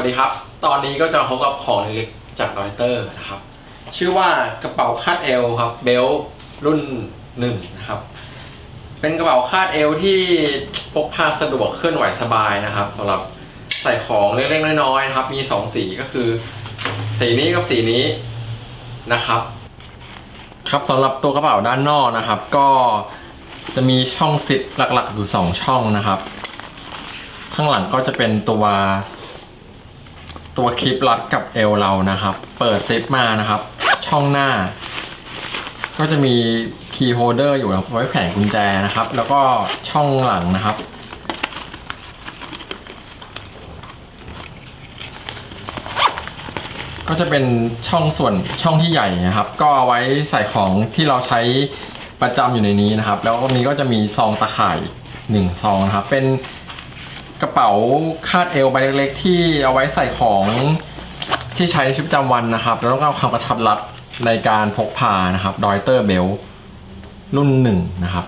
สวัสดีครับตอนนี้ก็จะพบกับของเล็กๆจาก Doiter นะครับชื่อว่ากระเป๋าคาดเอวครับ Bell รุ่น1นะครับเป็นกระเป๋าคาดเอวที่พกพาสะดวกเคลื่อนไหวสบายนะครับสำหรับใส่ของเล็กๆน้อยๆนะครับมี2สีก็คือสีนี้กับสีนี้นะครับครับสำหรับตัวกระเป๋าด้านนอกนะครับก็จะมีช่องซิปหลักๆอยู่2ช่องนะครับข้างหลังก็จะเป็นตัวคลิปรัดกับเอวเรานะครับเปิดซิปมานะครับช่องหน้าก็จะมีคีย์โฮลเดอร์อยู่ไว้แขวนกุญแจนะครับแล้วก็ช่องหลังนะครับก็จะเป็นช่องที่ใหญ่นะครับก็เอาไว้ใส่ของที่เราใช้ประจำอยู่ในนี้นะครับแล้วก็นี้ก็จะมีซองตะข่าย1ซองนะครับเป็นกระเป๋าคาดเอวใบเล็กๆที่เอาไว้ใส่ของที่ใช้ในชีวิตประจำวันนะครับแล้วต้องการความกระทัดรัดในการพกพานะครับ Doiter Bell รุ่น1นะครับ